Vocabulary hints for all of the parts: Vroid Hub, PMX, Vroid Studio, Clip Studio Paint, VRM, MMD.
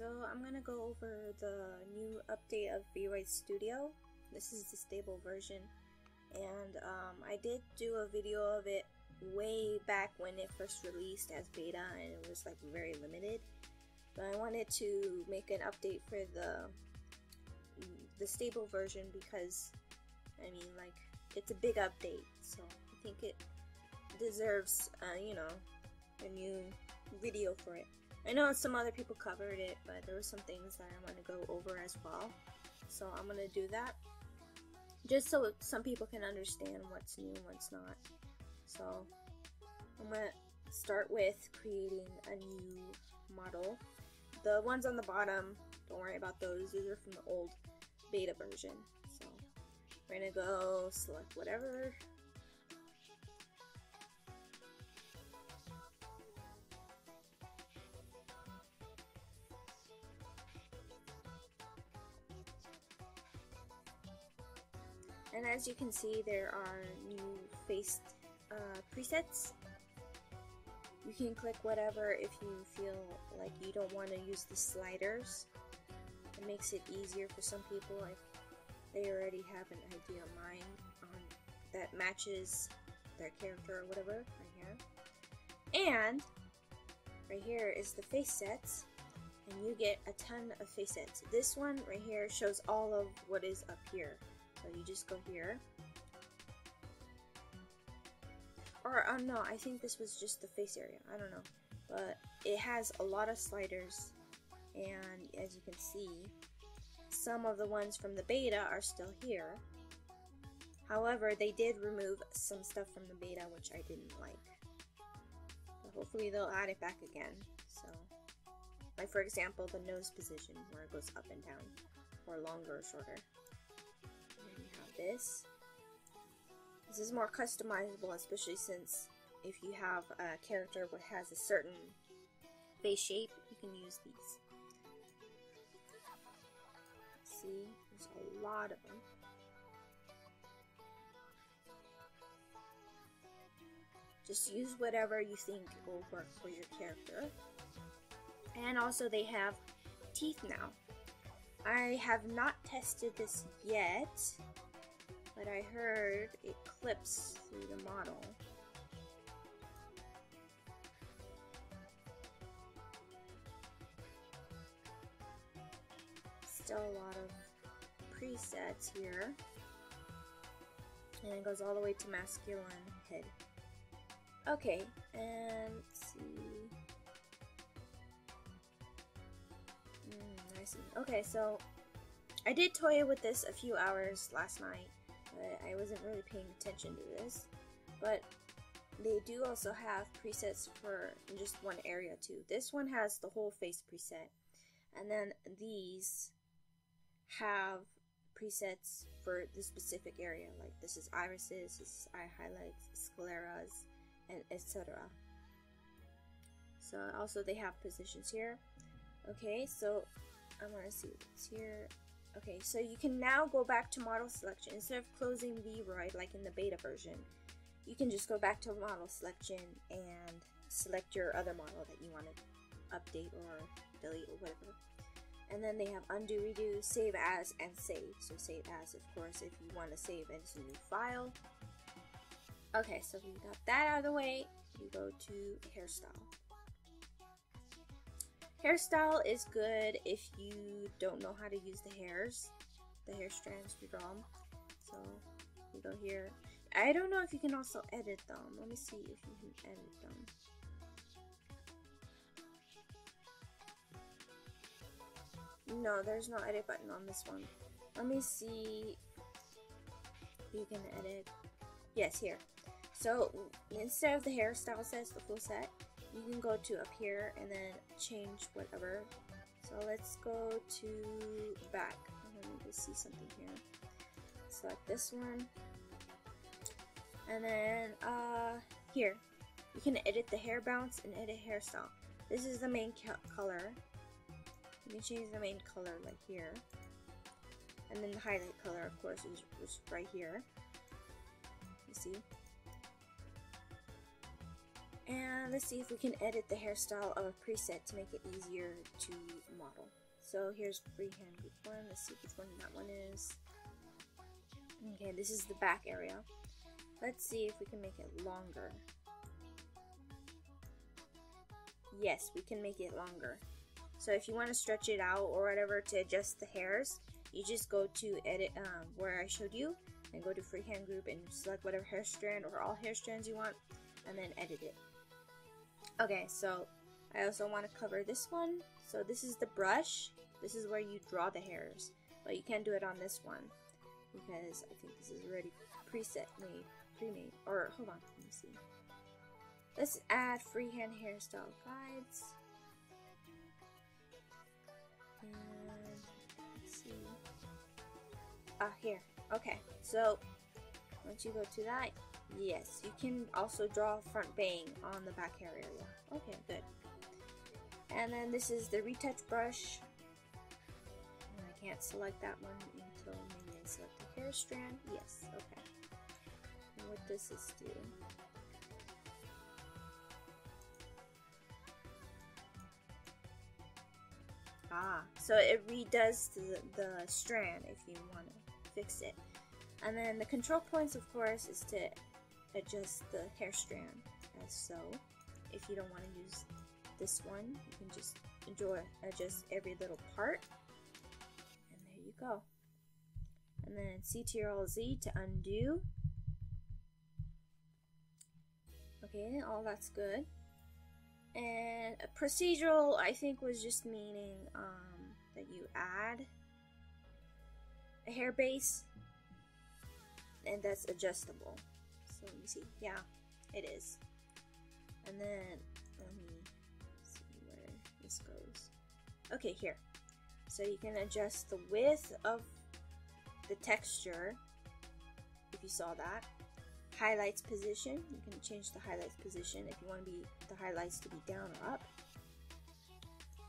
So I'm going to go over the new update of Vroid Studio. This is the stable version, and I did do a video of it way back when it first released as beta, and it was like very limited. But I wanted to make an update for the stable version because, I mean, like, it's a big update, so I think it deserves, you know, a new video for it. I know some other people covered it, but there were some things that I want to go over as well. So I'm going to do that, just so some people can understand what's new and what's not. So I'm going to start with creating a new model. The ones on the bottom, don't worry about those. These are from the old beta version. So we're going to go select whatever. And as you can see, there are new face presets. You can click whatever if you feel like you don't want to use the sliders. It makes it easier for some people if they already have an idea in mind that matches their character or whatever. Right here. And right here is the face sets, and you get a ton of face sets. This one right here shows all of what is up here. So you just go here, or no, I think this was just the face area, I don't know, but it has a lot of sliders, and as you can see, some of the ones from the beta are still here. However, they did remove some stuff from the beta which I didn't like, but hopefully they'll add it back again. So, like for example, the nose position where it goes up and down, or longer or shorter. This is more customizable, especially since if you have a character that has a certain face shape, you can use these. See, there's a lot of them. Just use whatever you think will work for your character. And also they have teeth now. I have not tested this yet, but I heard it clips through the model. Still a lot of presets here, and it goes all the way to masculine head. Okay, and let's see. I see. Okay, so I did toy with this a few hours last night, but I wasn't really paying attention to this. But they do also have presets for just one area too. This one has the whole face preset, and then these have presets for the specific area. Like this is irises, this is eye highlights, scleras, and etc. So also they have positions here. Okay, so I'm going to see what's here. Okay, so you can now go back to model selection. Instead of closing Vroid like in the beta version, you can just go back to model selection and select your other model that you want to update or delete or whatever. And then they have undo, redo, save as, and save. So save as, of course, if you want to save as a new file. Okay, so we got that out of the way. You go to hairstyle. Hairstyle is good if you don't know how to use the hairs, the hair strands to draw them. So you go here. I don't know if you can also edit them. Let me see if you can edit them. No, there's no edit button on this one. Let me see if you can edit. Yes, here. So instead of the hairstyle sets, the full set, you can go to up here and then change whatever. So let's go to back. I want to see something here. Select this one. And then here. You can edit the hair bounce and edit hairstyle. This is the main color. You can change the main color like here. And then the highlight color, of course, is right here. You see? And let's see if we can edit the hairstyle of a preset to make it easier to model. So here's freehand group 1, let's see which one that one is. Okay, this is the back area. Let's see if we can make it longer. Yes, we can make it longer. So if you want to stretch it out or whatever to adjust the hairs, you just go to edit where I showed you and go to freehand group and select whatever hair strand or all hair strands you want and then edit it. Okay, so I also want to cover this one. So this is the brush. This is where you draw the hairs, but you can't do it on this one because I think this is already preset made, pre-made, or hold on, let me see. Let's add freehand hairstyle guides. And let's see. Ah, here. Okay, so once you go to that, yes, you can also draw a front bang on the back hair area. Okay, good. And then this is the retouch brush. And I can't select that one until maybe I select the hair strand. Yes, okay. And what does this do? Ah, so it redoes the strand if you want to fix it. And then the control points, of course, is to adjust the hair strand. As so, if you don't want to use this one, you can just adjust every little part. And there you go. And then Ctrl-Z to undo. Okay, all that's good. And procedural, I think, was just meaning that you add a hair base and that's adjustable. So let me see. Yeah, it is. And then let me see where this goes. Okay, here. So you can adjust the width of the texture if you saw that. Highlights position, you can change the highlights position if you want to be the highlights to be down or up.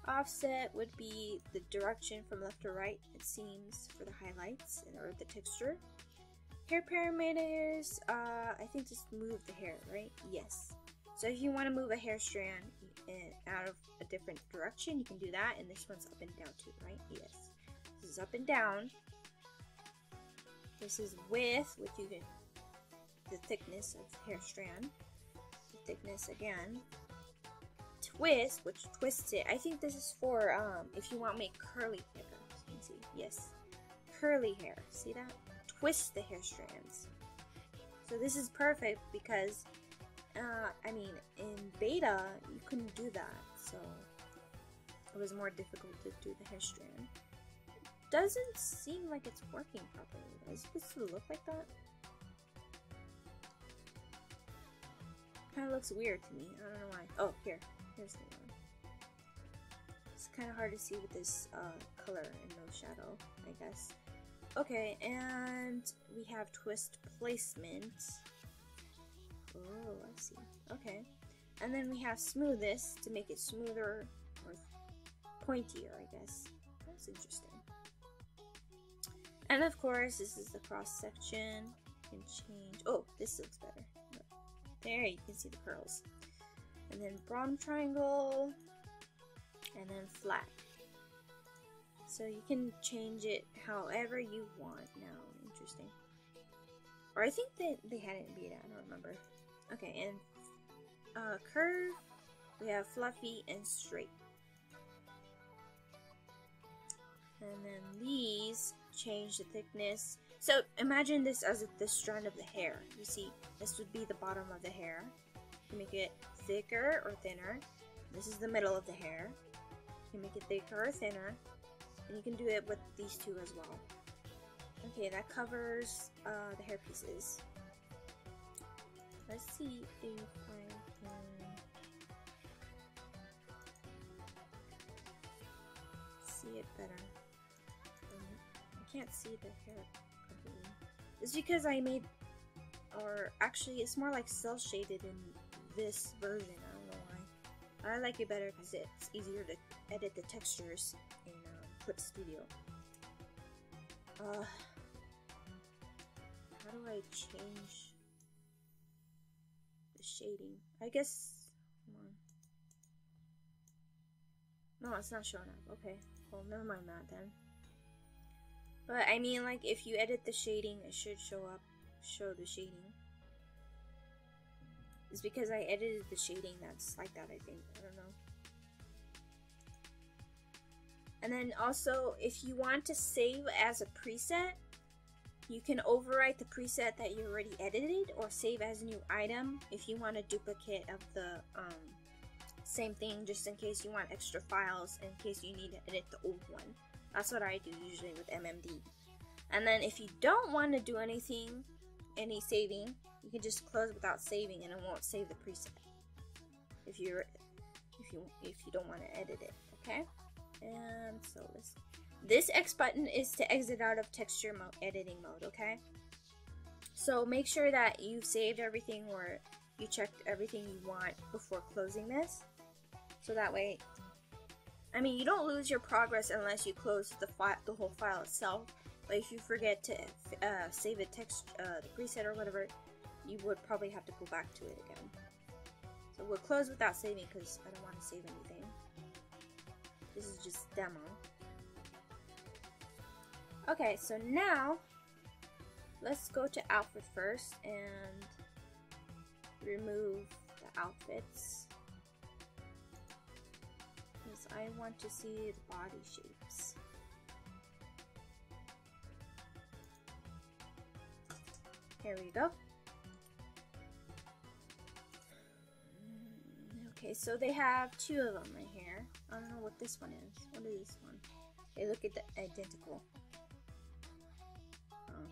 Offset would be the direction from left to right, it seems, for the highlights and or the texture. Hair parameters, I think just move the hair, right? Yes. So if you want to move a hair strand out of a different direction, you can do that, and this one's up and down too, right? Yes. This is up and down. This is width, which you can the thickness of the hair strand, the thickness again, twist, which twists it. I think this is for if you want to make curly hair. You can see, yes, curly hair. See that? Twist the hair strands. So this is perfect because, I mean, in beta you couldn't do that, so it was more difficult to do the hair strand. It doesn't seem like it's working properly. Is it supposed to look like that? Kind of looks weird to me. I don't know why. Oh, here. Here's the one. It's kind of hard to see with this color and no shadow, I guess. Okay, and we have twist placement. Oh, I see. Okay. And then we have smoothness to make it smoother or pointier, I guess. That's interesting. And of course, this is the cross section. You can change. Oh, this looks better. There, you can see the curls. And then Brom triangle, and then flat. So you can change it however you want now. Interesting. Or I think they had it in beta, I don't remember. Okay, and curve, we have fluffy and straight. And then these change the thickness. So imagine this as the strand of the hair. You see, this would be the bottom of the hair. You can make it thicker or thinner. This is the middle of the hair. You can make it thicker or thinner. And you can do it with these two as well. Okay, that covers the hair pieces. Let's see if I can see it better. I can't see the hair. It's because I made, or actually it's more like cell shaded in this version, I don't know why. I like it better because it's easier to edit the textures in Clip Studio. How do I change the shading? I guess, Come on. No, it's not showing up. Okay. Well, never mind that then. But I mean, like, if you edit the shading, it should show up. Show the shading. It's because I edited the shading that's like that, I think. I don't know. And then also, if you want to save as a preset, you can overwrite the preset that you already edited or save as a new item if you want a duplicate of the same thing, just in case you want extra files, in case you need to edit the old one. That's what I do usually with MMD. And then if you don't want to do anything, any saving, you can just close without saving and it won't save the preset if you don't want to edit it, okay? And so this X button is to exit out of texture mode, editing mode, okay? So make sure that you've saved everything or you checked everything you want before closing this. So that way, I mean, you don't lose your progress unless you close the whole file itself. But if you forget to save the preset or whatever, you would probably have to go back to it again. So we'll close without saving because I don't want to save anything. This is just demo. Okay, so now let's go to outfit first and remove the outfits because I want to see the body shapes. Here we go. Okay, so they have two of them right here. I don't know what this one is. What is this one? They look identical.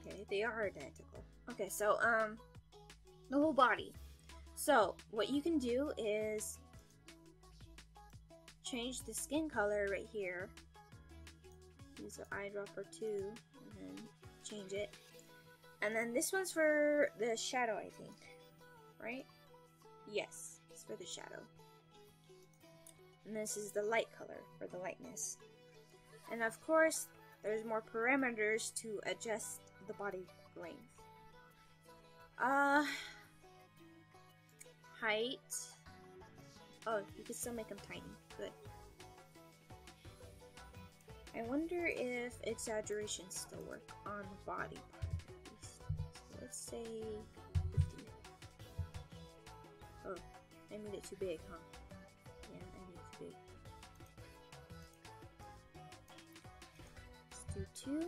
Okay, they are identical. Okay, so the whole body. So what you can do is change the skin color right here. Use an eyedropper too, and then change it. And then this one's for the shadow, I think. Right? Yes, it's for the shadow. And this is the light color, or the lightness. And of course, there's more parameters to adjust the body length. Height. Oh, you can still make them tiny. Good. I wonder if exaggerations still work on the body part. So let's say 50. Oh, I made it too big, huh? Yeah, I made it too big. Let's do 2.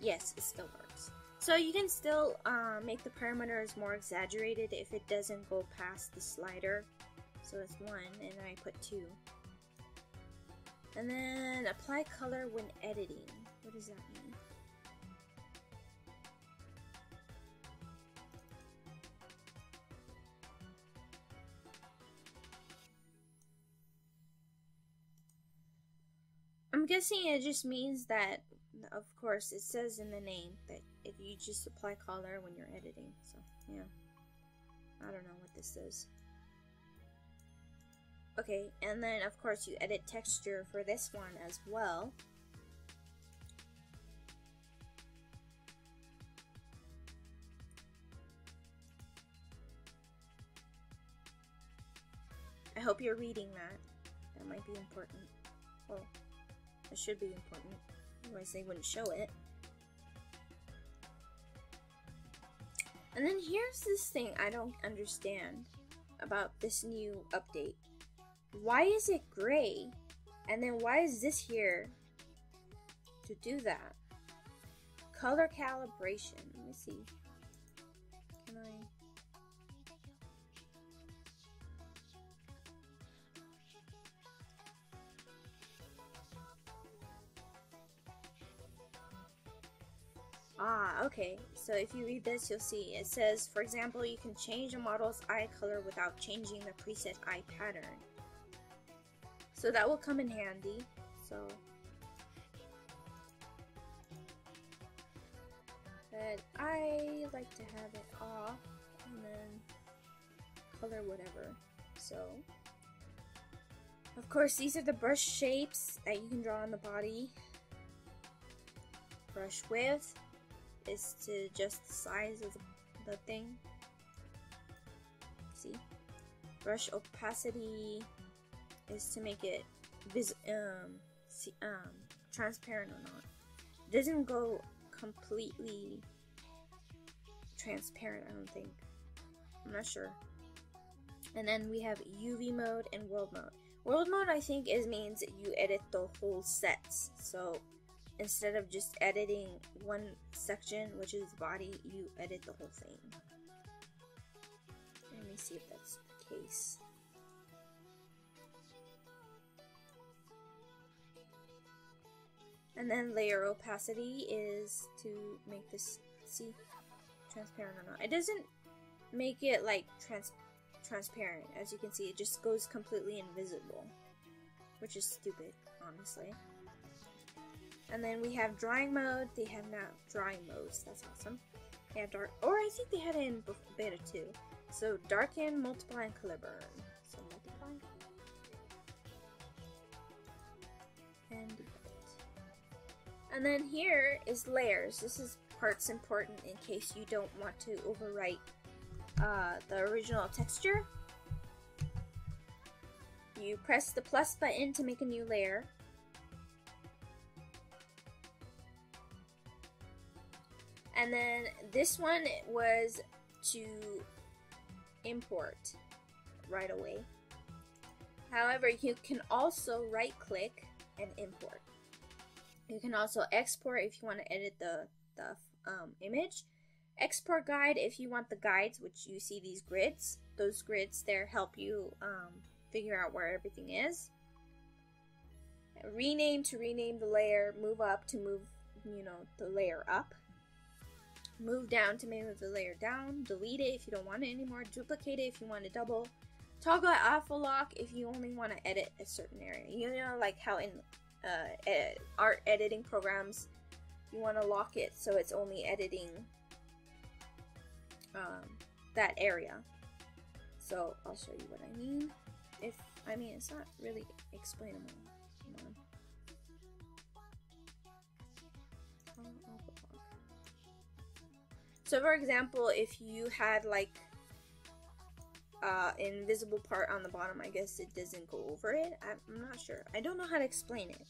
Yes, it still works. So you can still make the parameters more exaggerated if it doesn't go past the slider. So it's 1, and I put 2. And then apply color when editing. What does that mean? I'm guessing it just means that, of course, it says in the name that if you just apply color when you're editing. So, yeah. I don't know what this is. Okay, and then, of course, you edit texture for this one as well. I hope you're reading that. That might be important. Well, it should be important. Otherwise they wouldn't show it. And then here's this thing I don't understand about this new update. Why is it gray? And then why is this here to do that? Color calibration. Let me see. Can I? Ah, okay. So if you read this, you'll see it says, for example, you can change a model's eye color without changing the preset eye pattern. So that will come in handy. So but I like to have it off and then color whatever. So of course these are the brush shapes that you can draw on the body. Brush width is to adjust the size of the thing. See? brush opacity is to make it transparent or not. It doesn't go completely transparent, I don't think. I'm not sure. And then we have UV mode and world mode. World mode, I think, means you edit the whole sets. So instead of just editing one section, which is the body, you edit the whole thing. Let me see if that's the case. And then layer opacity is to make this, see, transparent or not. It doesn't make it like transparent. As you can see, it just goes completely invisible, which is stupid, honestly. And then we have drawing mode. They have now drawing modes. That's awesome. They have dark, or I think they had it in beta 2. So darken, multiply, and color burn. So multiply and delete. And then here is layers. This is parts important in case you don't want to overwrite the original texture. You press the plus button to make a new layer. And then this one was to import right away. However, you can also right click and import. You can also export if you want to edit the image. Export guide if you want the guides, which you see these grids. Those grids there help you figure out where everything is. Rename to rename the layer. Move up to move, you know, the layer up. Move down to move the layer down. Delete it if you don't want it anymore. Duplicate it if you want to double. Toggle alpha lock if you only want to edit a certain area. You know, like how in art editing programs, you want to lock it so it's only editing that area. So I'll show you what I mean. It's not really explainable. Come on. So for example, if you had like invisible part on the bottom, I guess it doesn't go over it. I'm not sure. I don't know how to explain it.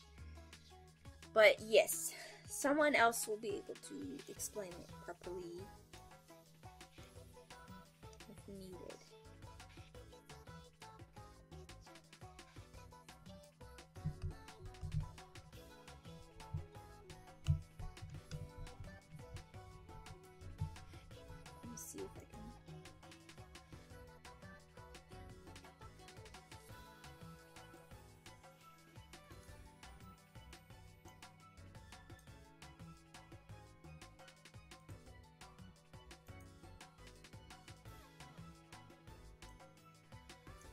But yes, someone else will be able to explain it properly if needed.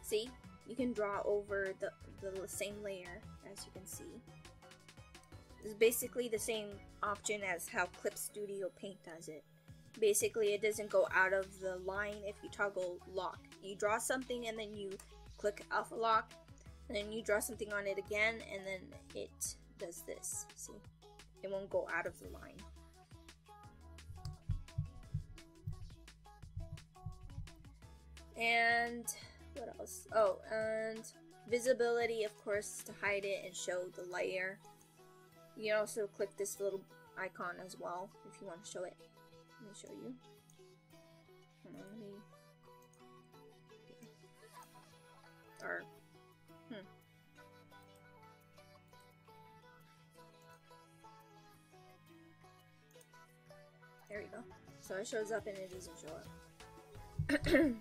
See, you can draw over the same layer, as you can see. It's basically the same option as how Clip Studio Paint does it. Basically, it doesn't go out of the line if you toggle lock. You draw something and then you click alpha lock, and then you draw something on it again, and then it does this. See, it won't go out of the line. And what else? Oh, and visibility, of course, to hide it and show the layer. You can also click this little icon as well if you want to show it. Let me show you. Come on, let me. Or. There we go. So it shows up and it doesn't show up.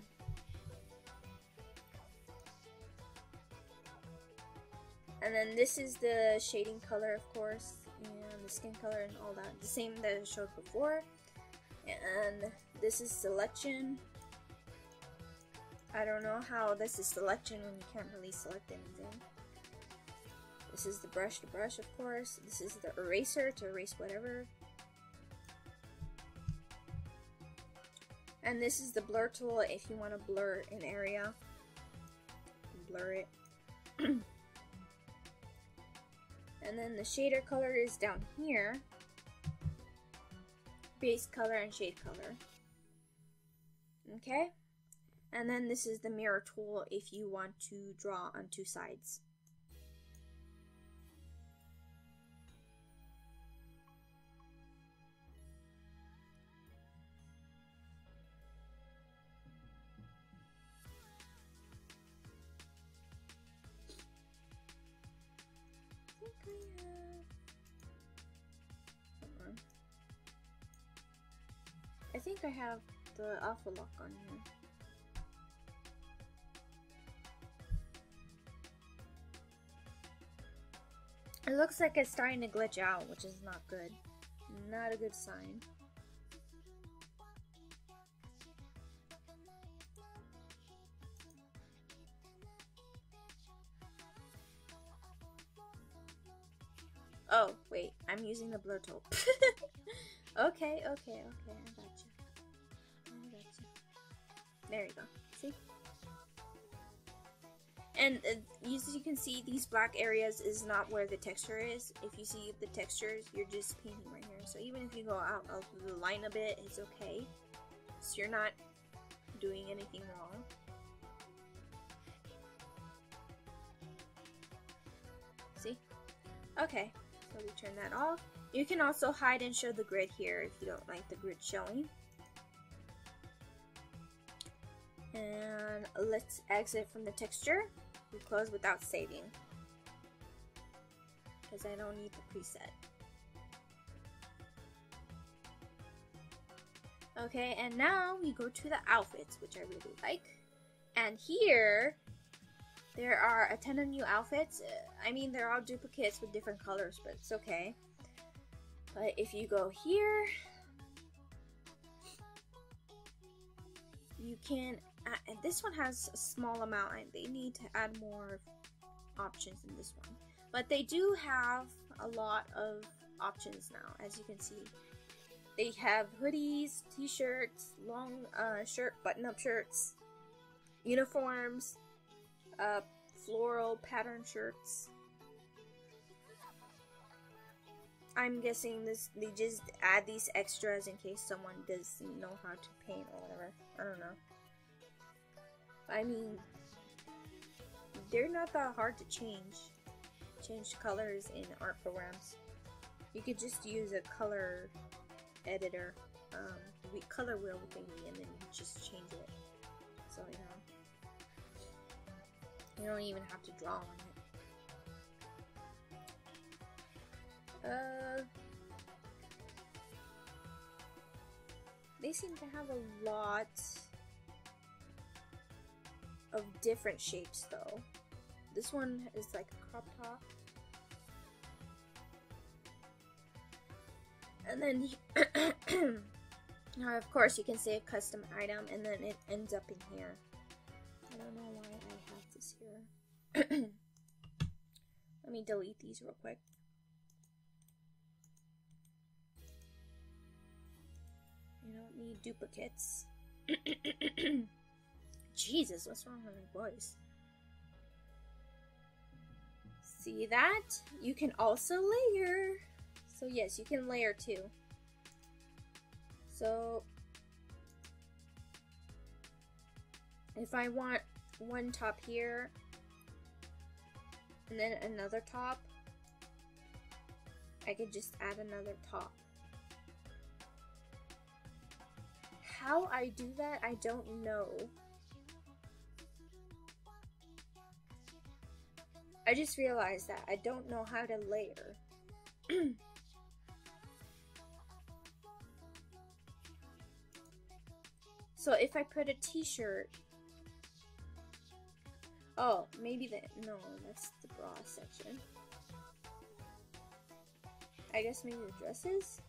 And then this is the shading color, of course, and the skin color and all that. The same that I showed before. And this is selection. I don't know how this is selection when you can't really select anything. This is the brush to brush, of course. This is the eraser to erase whatever. And this is the blur tool if you want to blur an area. Blur it. And then the shader color is down here. Base color and shade color. Okay. And then this is the mirror tool if you want to draw on two sides. I think I have the alpha lock on here. It looks like it's starting to glitch out, which is not good. Not a good sign. Oh, wait, I'm using the blur tool. Okay, I gotcha. There you go. See? And as you can see, these black areas is not where the texture is. If you see the textures, you're just painting right here. So even if you go out of the line a bit, it's okay. So you're not doing anything wrong. See? Okay. So we turn that off. You can also hide and show the grid here if you don't like the grid showing. And let's exit from the texture. We close without saving, because I don't need the preset. Okay, and now we go to the outfits, which I really like. And here, there are a ton of new outfits. I mean, they're all duplicates with different colors, but it's okay. But if you go here, you can add, and this one has a small amount, and they need to add more options in this one. But they do have a lot of options now, as you can see. They have hoodies, t-shirts, long shirt, button-up shirts, uniforms, floral pattern shirts. I'm guessing they just add these extras in case someone doesn't know how to paint or whatever. I don't know. I mean, they're not that hard to change colors in art programs. You could just use a color editor, color wheel thingy, and then you just change it. So you know, you don't even have to draw on it. They seem to have a lot of different shapes though. This one is like a crop top. And then, now of course you can say a custom item and then it ends up in here. I don't know why I have this here. Let me delete these real quick. You don't need duplicates. Jesus, what's wrong with my voice? See that? You can also layer. So yes, you can layer too. So if I want one top here and then another top, I could just add another top. How I do that, I don't know. I just realized that I don't know how to layer. So if I put a t-shirt, oh, maybe that, no, that's the bra section. I guess maybe the dresses?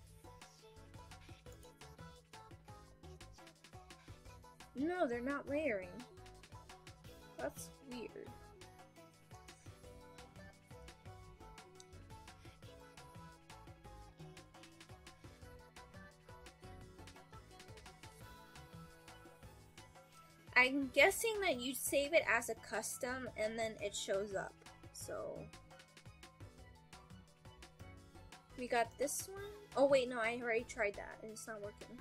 No, they're not layering. That's weird. I'm guessing that you save it as a custom and then it shows up. So we got this one. Oh wait, no, I already tried that and it's not working.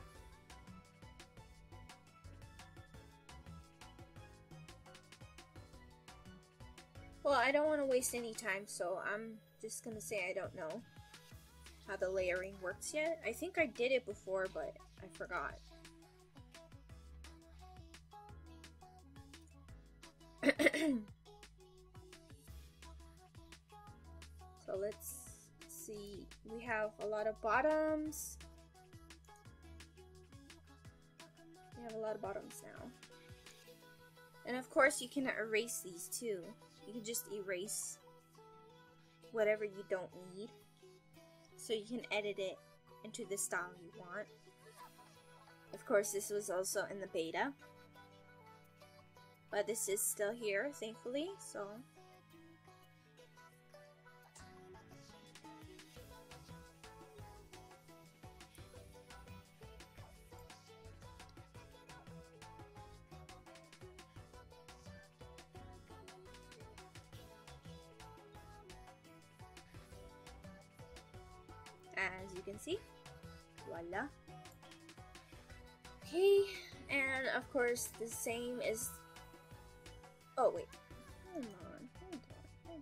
Well, I don't want to waste any time, so I'm just gonna say I don't know how the layering works yet. I think I did it before, but I forgot. So let's see, we have a lot of bottoms. We have a lot of bottoms now. And of course you can erase these too. You can just erase whatever you don't need, so you can edit it into the style you want. Of course this was also in the beta, but this is still here thankfully, so. As you can see, voila. Okay, and of course the same is, oh wait, hold on,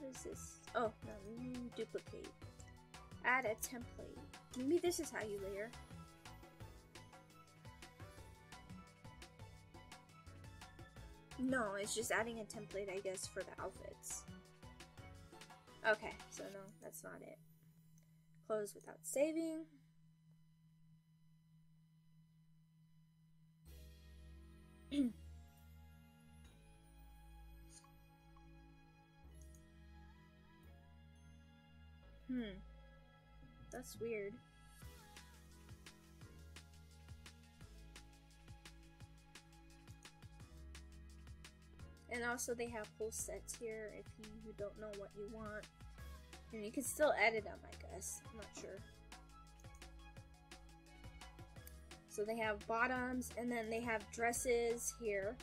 what is this? Oh no, duplicate, add a template, maybe this is how you layer. No, it's just adding a template I guess for the outfits. Okay, so no, that's not it. Close without saving. That's weird. And also they have whole sets here if you don't know what you want. And you can still edit them, I guess. I'm not sure. So they have bottoms, and then they have dresses here.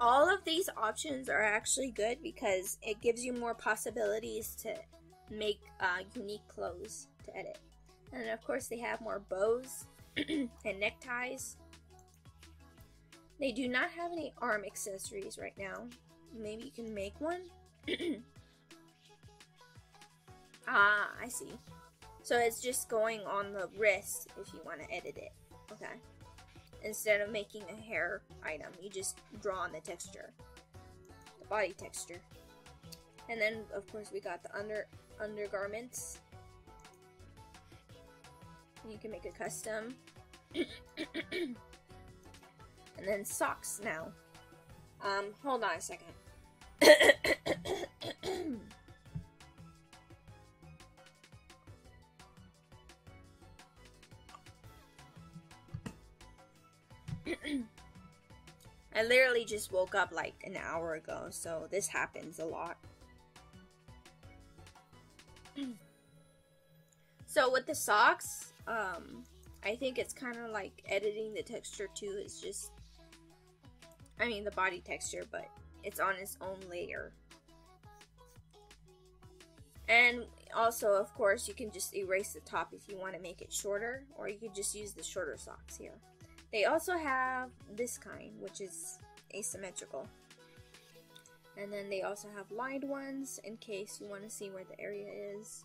All of these options are actually good because it gives you more possibilities to make unique clothes to edit. And of course they have more bows and neckties. They do not have any arm accessories right now. Maybe you can make one. Ah, I see. So it's just going on the wrist if you want to edit it. Okay. Instead of making a hair item, you just draw on the texture. The body texture. And then, of course, we got the undergarments. You can make a custom. And then socks now. Hold on a second. I literally just woke up like an hour ago, so this happens a lot. So with the socks, I think it's kind of like editing the texture too. It's just, I mean the body texture, but it's on its own layer. And also, of course, you can just erase the top if you want to make it shorter, or you could just use the shorter socks here. They also have this kind, which is asymmetrical. And then they also have lined ones in case you want to see where the area is.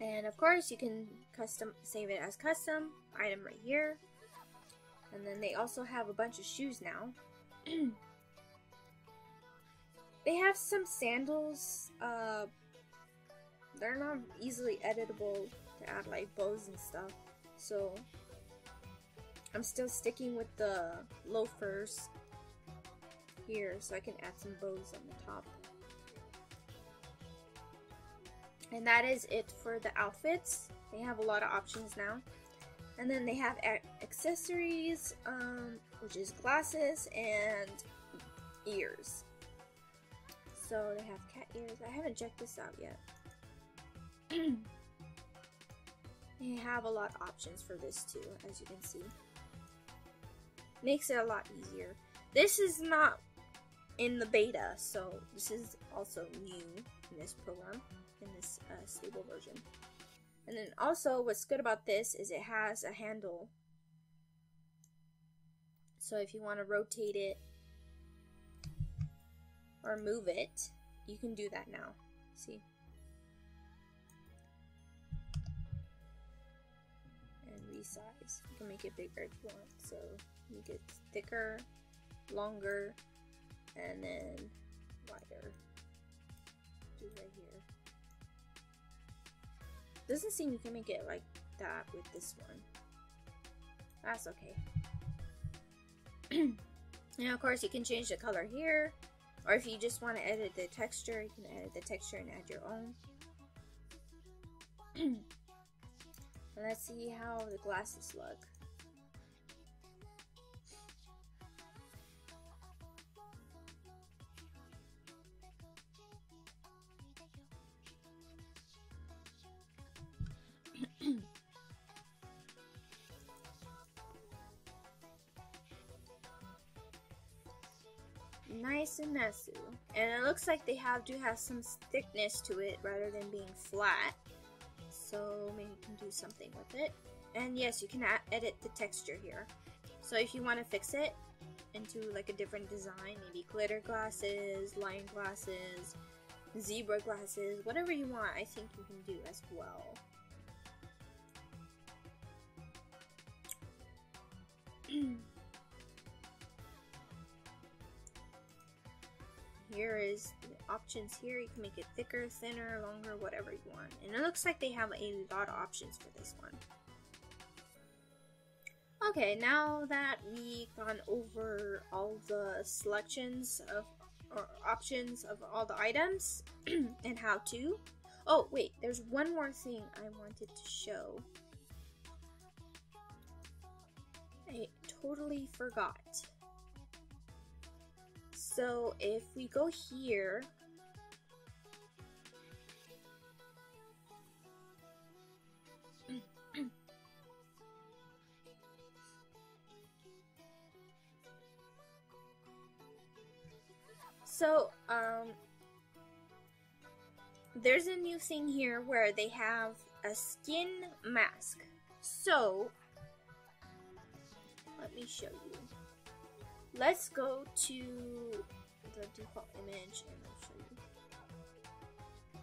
And of course, you can custom save it as custom item right here. And then they also have a bunch of shoes now. They have some sandals, they're not easily editable to add like bows and stuff, so I'm still sticking with the loafers here so I can add some bows on the top. And that is it for the outfits. They have a lot of options now. And then they have accessories, which is glasses and ears. So they have cat ears. I haven't checked this out yet. They have a lot of options for this too, as you can see. Makes it a lot easier. This is not in the beta, so this is also new in this program, in this stable version. And then also what's good about this is it has a handle. So if you want to rotate it or move it, you can do that now. See? And resize. You can make it bigger if you want. So make it thicker, longer, and then wider. Do right here. Doesn't seem you can make it like that with this one. That's okay. And of course you can change the color here, or if you just want to edit the texture, you can edit the texture and add your own. Let's see how the glasses look. Nice and messy, and it looks like they have to have some thickness to it rather than being flat, so maybe you can do something with it. And yes, you can edit the texture here, so if you want to fix it into like a different design, maybe glitter glasses, lion glasses, zebra glasses, whatever you want, I think you can do as well. Here is the options here. You can make it thicker, thinner, longer, whatever you want. And it looks like they have a lot of options for this one. Okay, now that we've gone over all the selections of, or options of all the items and how to. Oh wait, there's one more thing I wanted to show. I totally forgot. So if we go here, so there's a new thing here where they have a skin mask. So let me show you. Let's go to the default image and I'll show you.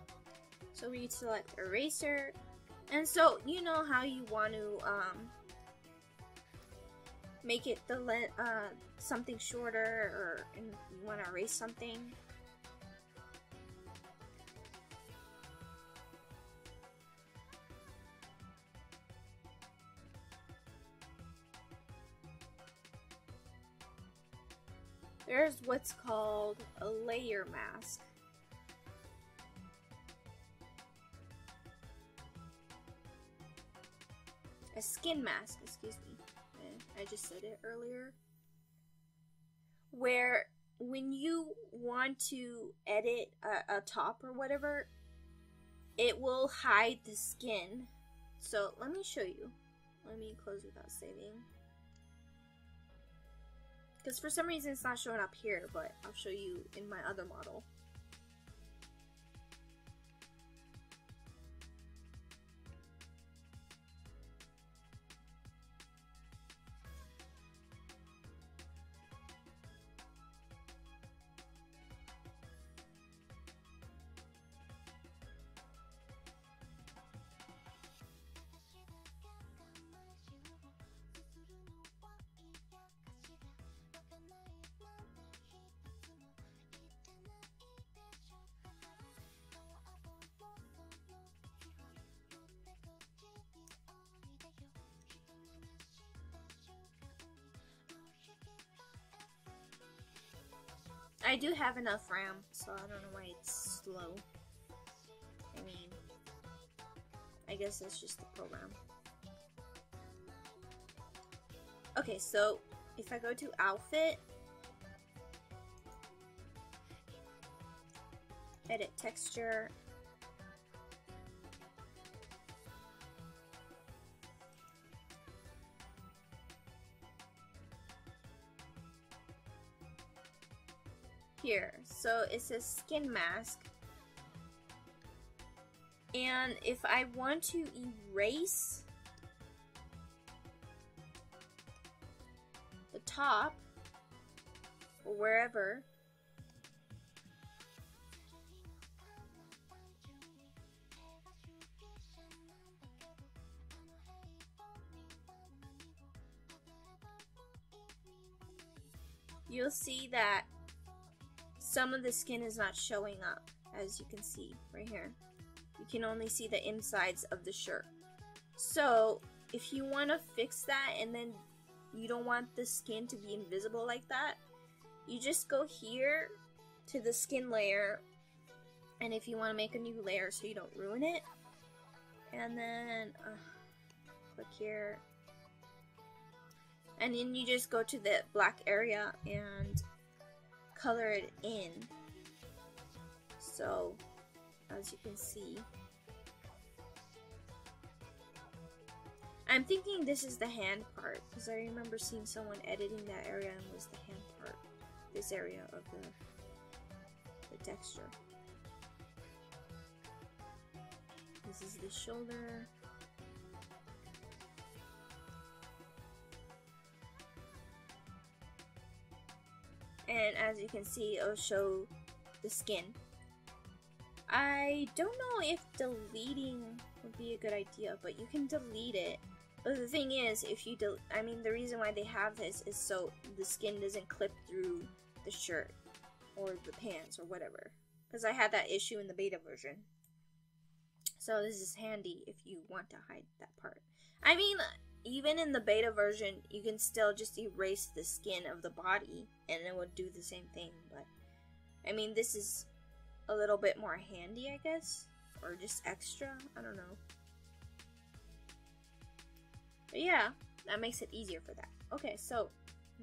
So we select eraser, and so you know how you want to make it the something shorter, or and you want to erase something. There's what's called a layer mask. A skin mask, excuse me. I just said it earlier. Where when you want to edit a top or whatever, it will hide the skin. So let me show you. Let me close without saving. Because for some reason it's not showing up here, but I'll show you in my other model. I do have enough RAM, so I don't know why it's slow. I mean, I guess that's just the program. Okay, so if I go to outfit, edit texture, here, so it says skin mask, and if I want to erase the top or wherever. You'll see that some of the skin is not showing up, as you can see right here. You can only see the insides of the shirt. So if you want to fix that and then you don't want the skin to be invisible like that, you just go here to the skin layer, and if you want to make a new layer so you don't ruin it, and then click here. And then you just go to the black area and color it in. So, as you can see. I'm thinking this is the hand part, because I remember seeing someone editing that area and it was the hand part. This area of the texture. This is the shoulder. And as you can see, it'll show the skin. I don't know if deleting would be a good idea, but you can delete it. But the thing is, if you the reason why they have this is so the skin doesn't clip through the shirt or the pants or whatever. Because I had that issue in the beta version. So this is handy if you want to hide that part. I mean, even in the beta version, you can still just erase the skin of the body and it would do the same thing, but I mean, this is a little bit more handy, I guess, or just extra, I don't know. But yeah, that makes it easier for that. Okay, so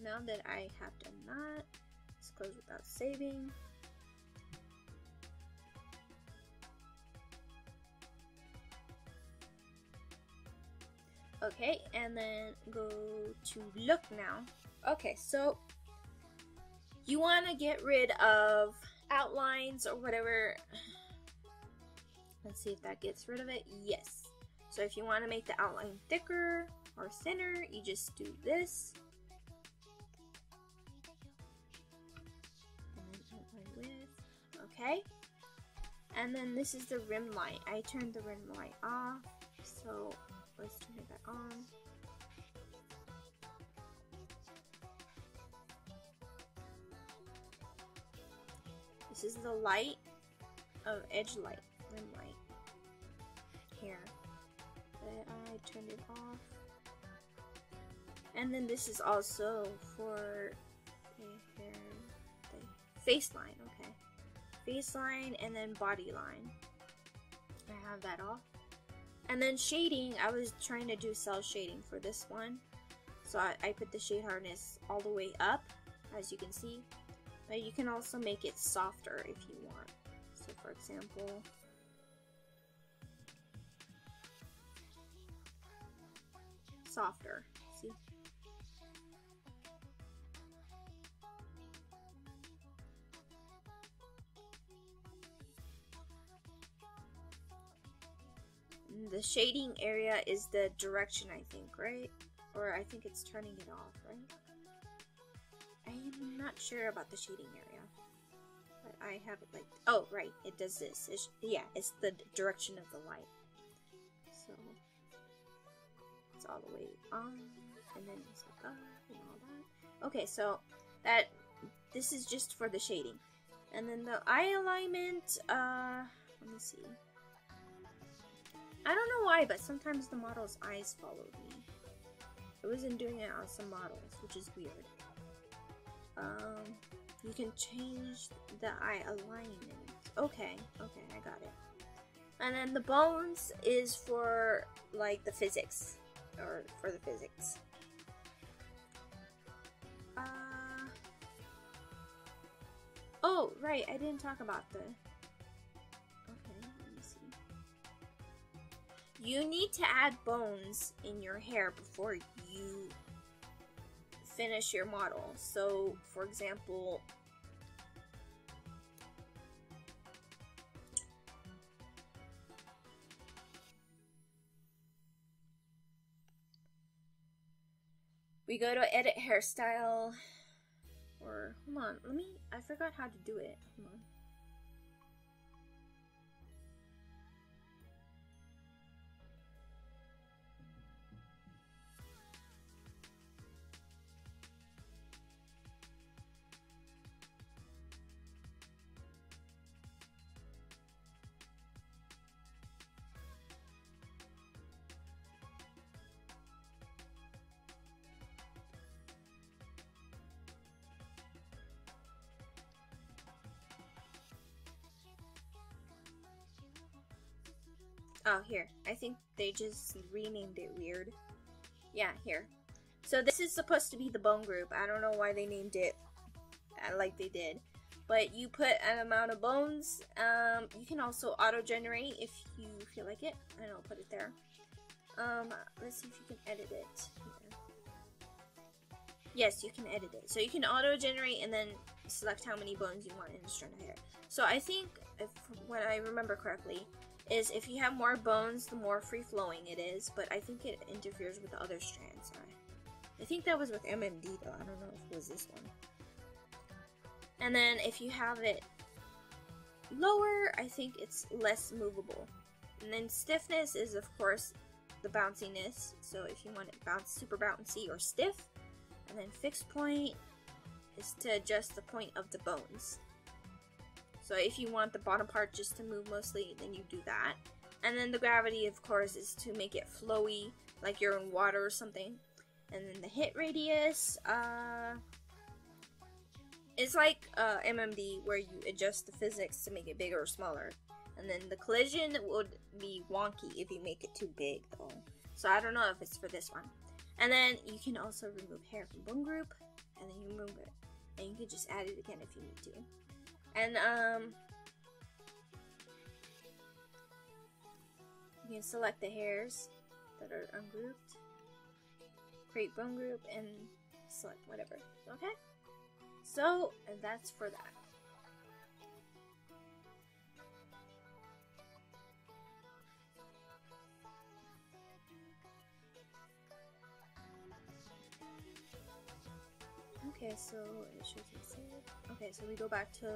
now that I have done that, let's close without saving. Okay, and then go to look now. Okay, so you want to get rid of outlines or whatever. Let's see if that gets rid of it. Yes. So if you want to make the outline thicker or thinner, you just do this. And then outline width. Okay. And then this is the rim light. I turned the rim light off. So let's turn it back on. This is the light of edge light, rim light here. But I turned it off. And then this is also for the face line. Okay, face line and then body line. I have that off. And then shading, I was trying to do cell shading for this one. So I put the shade hardness all the way up, as you can see. But you can also make it softer if you want. So for example, softer, see? The shading area is the direction, I think, right? Or I think it's turning it off, right? I'm not sure about the shading area. But I have it like... Oh, right. It does this. It's, yeah, it's the direction of the light. So, it's all the way on. And then it's like up and all that. Okay, so that... This is just for the shading. And then the eye alignment... let me see. I don't know why, but sometimes the model's eyes followed me. I wasn't doing it on some models, which is weird. You can change the eye alignment. Okay, okay, I got it. And then the bones is for, like, the physics. Or for the physics. Oh, right, I didn't talk about the... You need to add bones in your hair before you finish your model. So, for example, we go to edit hairstyle, or hold on, let me, I forgot how to do it, hold on. Oh, here. I think they just renamed it weird. Yeah, here. So this is supposed to be the bone group. I don't know why they named it like they did. But you put an amount of bones. You can also auto-generate if you feel like it. And I'll put it there. Let's see if you can edit it. Here. Yes, you can edit it. So you can auto-generate and then select how many bones you want in a strand of hair. So I think, if when I remember correctly, is if you have more bones, the more free-flowing it is, but I think it interferes with the other strands. I think that was with MMD, though. I don't know if it was this one. And then if you have it lower, I think it's less movable. And then stiffness is, of course, the bounciness. So if you want it bounce, super bouncy or stiff. And then fixed point is to adjust the point of the bones. So if you want the bottom part just to move mostly, then you do that. And then the gravity, of course, is to make it flowy, like you're in water or something. And then the hit radius, it's like MMD, where you adjust the physics to make it bigger or smaller. And then the collision would be wonky if you make it too big, though. So I don't know if it's for this one. And then you can also remove hair from bone group, and then you remove it. And you can just add it again if you need to. And you can select the hairs that are ungrouped, create bone group, and select whatever. Okay, so that's for that. Okay, so it should be saved. Okay, so we go back to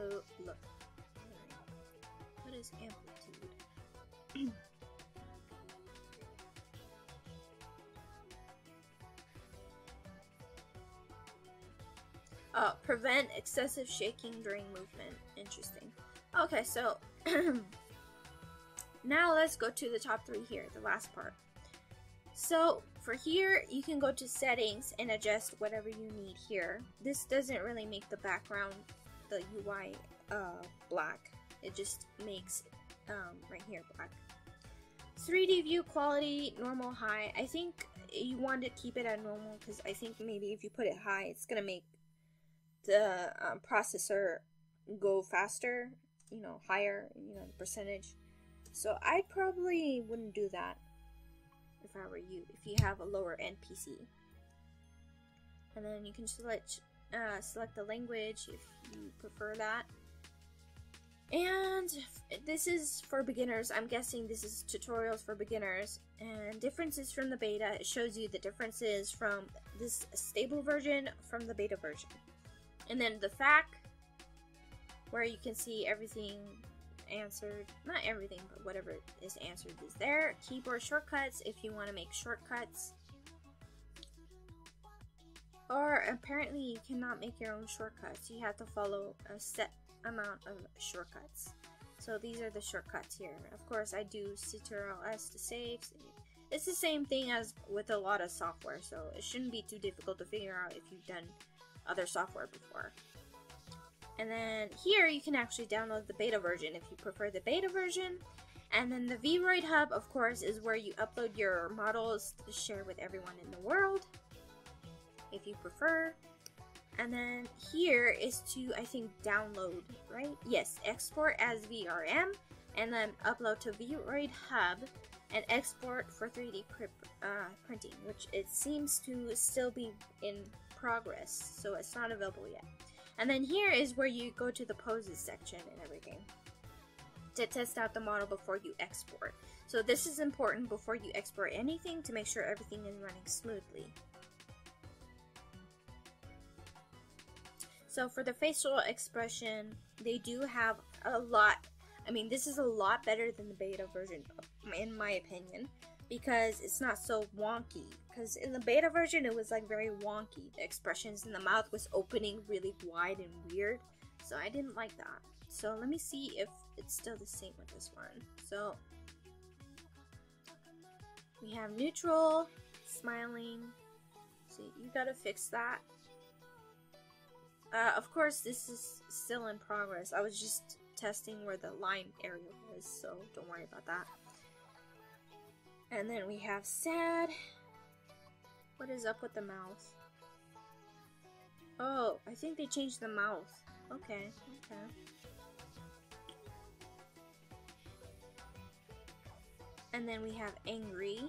look. What is amplitude? Prevent excessive shaking during movement. Interesting. Okay, so now let's go to the top three here, the last part. So for here, you can go to settings and adjust whatever you need here. This doesn't really make the background, the UI, black. It just makes, right here, black. 3D view quality, normal, high. I think you want to keep it at normal because I think maybe if you put it high, it's going to make the processor go faster, you know, higher, you know, the percentage. So I probably wouldn't do that. If I were you, if you have a lower end PC. And then you can select the language if you prefer that. And this is for beginners. I'm guessing this is tutorials for beginners. And differences from the beta. It shows you the differences from this stable version from the beta version. And then the FAQ, where you can see everything answered, not everything, but whatever is answered is there. Keyboard shortcuts if you want to make shortcuts, or apparently you cannot make your own shortcuts, you have to follow a set amount of shortcuts. So these are the shortcuts here. Of course I do Ctrl+S to save. It's the same thing as with a lot of software, so it shouldn't be too difficult to figure out if you've done other software before. And then here you can actually download the beta version if you prefer the beta version. And then the Vroid Hub, of course, is where you upload your models to share with everyone in the world, if you prefer. And then here is to, I think, download, right? Yes, export as VRM, and then upload to Vroid Hub, and export for 3D printing, which it seems to still be in progress, so it's not available yet. And then here is where you go to the poses section and everything to test out the model before you export. So this is important before you export anything to make sure everything is running smoothly. So for the facial expression, they do have a lot. I mean, this is a lot better than the beta version, in my opinion, because it's not so wonky. Because in the beta version, it was like very wonky. The expressions in the mouth was opening really wide and weird, so I didn't like that. So let me see if it's still the same with this one. So we have neutral, smiling. So you gotta fix that. Of course, this is still in progress. I was just testing where the line area was, so don't worry about that. And then we have sad. What is up with the mouth? Oh, I think they changed the mouth. Okay, okay. And then we have angry.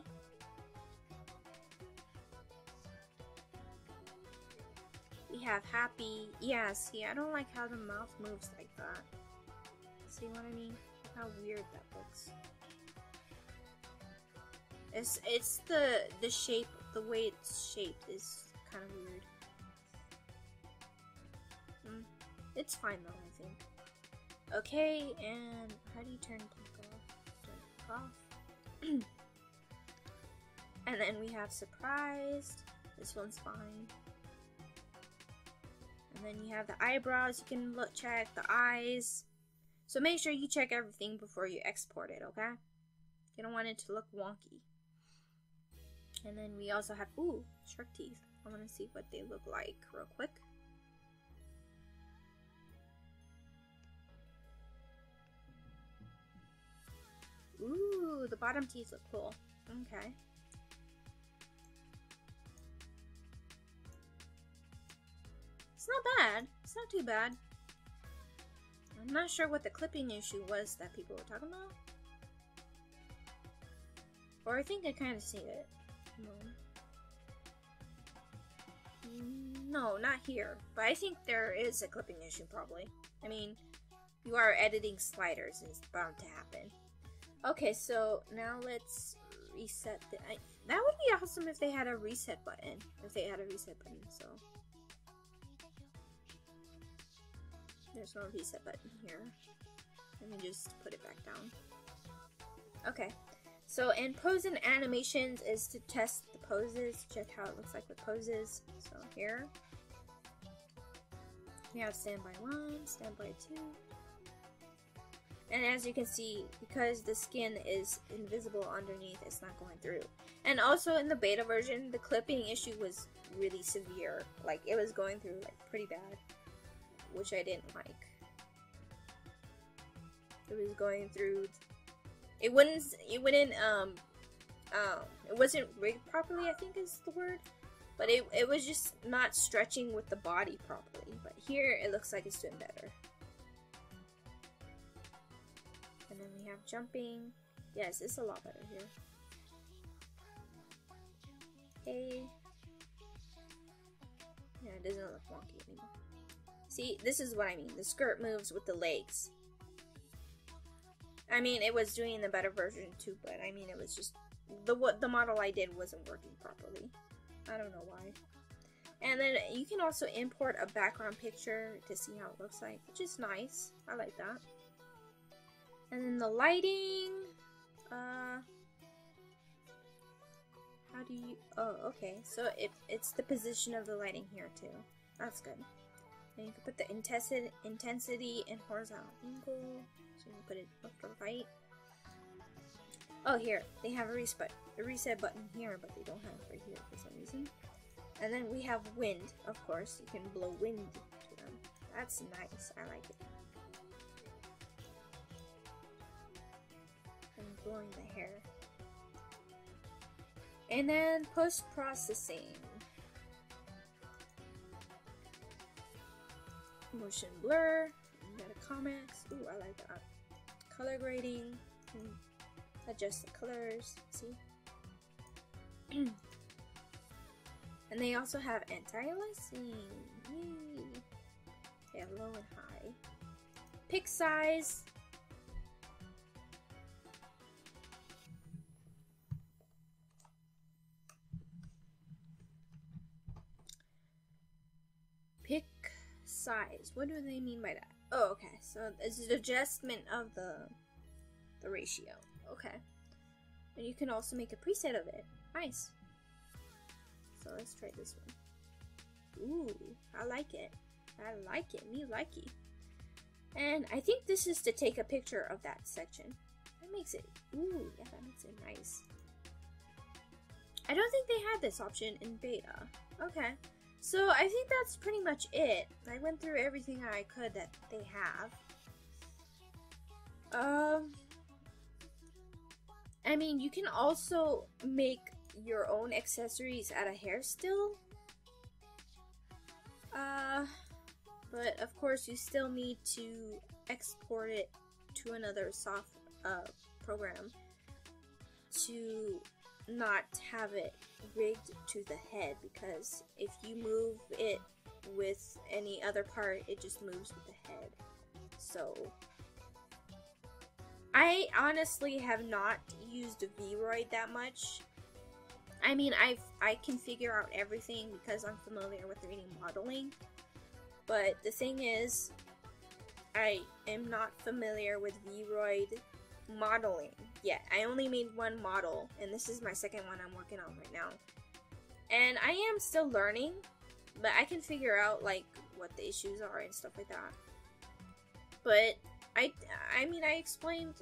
We have happy. Yeah, see, I don't like how the mouth moves like that. See what I mean? How weird that looks. It's the shape, the way it's shaped is kind of weird. It's fine though, I think. Okay, and how do you turn clip off? Turn off. And then we have surprised. This one's fine. And then you have the eyebrows. You can look, check the eyes. So make sure you check everything before you export it, okay? You don't want it to look wonky. And then we also have, ooh, shark teeth. I want to see what they look like real quick. Ooh, the bottom teeth look cool. Okay. It's not bad. It's not too bad. I'm not sure what the clipping issue was that people were talking about. Or I think I kind of see it. No, not here. But I think there is a clipping issue probably. I mean, you are editing sliders and it's bound to happen. Okay, so now let's reset the... that would be awesome if they had a reset button. If they had a reset button, so... There's no reset button here. Let me just put it back down. Okay. So, and pose and animations is to test the poses. Check how it looks like with poses. So here. We have standby 1, standby 2. And as you can see, because the skin is invisible underneath, it's not going through. And also in the beta version, the clipping issue was really severe. Like, it was going through, like, pretty bad. Which I didn't like. It was going through... It wasn't rigged properly, I think is the word. But it was just not stretching with the body properly. But here, it looks like it's doing better. And then we have jumping. Yes, it's a lot better here. Hey. Yeah, it doesn't look wonky anymore. See, this is what I mean. The skirt moves with the legs. I mean, it was doing the better version too, but I mean, it was just... The model I did wasn't working properly. I don't know why. And then you can also import a background picture to see how it looks like, which is nice. I like that. And then the lighting, how do you, oh, okay, so it's the position of the lighting here too. That's good. And you can put the intensity and horizontal angle, so you can put it left or right. Oh, here, they have a reset button here, but they don't have it right here for some reason. And then we have wind, of course, you can blow wind to them. That's nice, I like it. Blowing the hair. And then post-processing. Motion blur. You got a comics. Ooh, I like that. Color grading. Adjust the colors. See? And they also have anti-aliasing. Yay. They have low and high. Pick size. size. What do they mean by that? Oh, okay. So it's an adjustment of the ratio. Okay. And you can also make a preset of it. Nice. So let's try this one. Ooh, I like it. I like it. Me likey. And I think this is to take a picture of that section. That makes it, ooh, yeah, that makes it nice. I don't think they had this option in beta. Okay. So I think that's pretty much it. I went through everything I could that they have. I mean, you can also make your own accessories out of hair still. But of course you still need to export it to another soft program to not have it rigged to the head, because if you move it with any other part, it just moves with the head. So I honestly have not used Vroid that much. I mean, I can figure out everything because I'm familiar with 3D modeling, but the thing is, I am not familiar with Vroid modeling yet. I only made one model, and this is my second one I'm working on right now, and I am still learning, but I can figure out like what the issues are and stuff like that. But I mean, I explained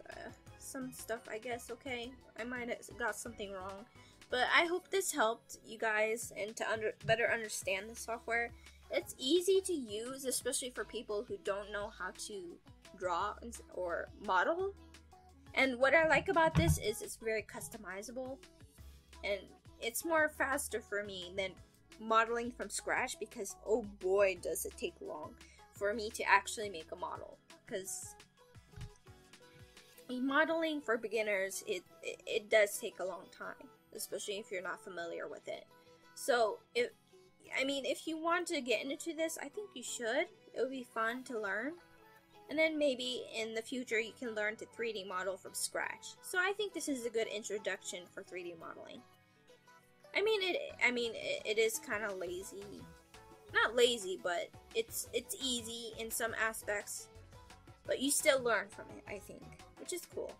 some stuff, I guess. Okay, I might have got something wrong, but I hope this helped you guys and to better understand the software. It's easy to use, especially for people who don't know how to draw or model. And what I like about this is it's very customizable, and it's more faster for me than modeling from scratch, because oh boy does it take long for me to actually make a model, because modeling for beginners, it does take a long time, especially if you're not familiar with it. So if you want to get into this, I think you should. It would be fun to learn. And then maybe in the future you can learn to 3D model from scratch. So I think this is a good introduction for 3D modeling. I mean it is kind of lazy. Not lazy, but it's easy in some aspects, but you still learn from it, I think, which is cool.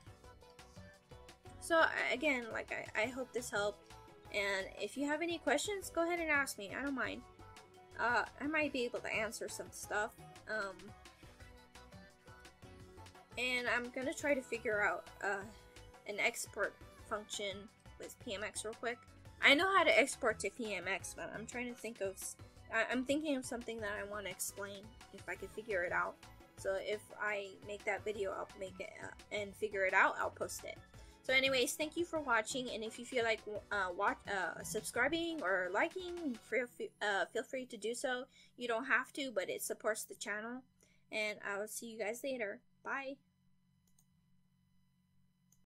So again, like I hope this helped, and if you have any questions, go ahead and ask me. I don't mind. I might be able to answer some stuff. And I'm gonna try to figure out an export function with PMX real quick. I know how to export to PMX, but I'm trying to think of. I'm thinking of something that I want to explain if I can figure it out. So if I make that video, I'll make it and figure it out. I'll post it. So, anyways, thank you for watching. And if you feel like subscribing or liking, feel free to do so. You don't have to, but it supports the channel. And I will see you guys later. Bye.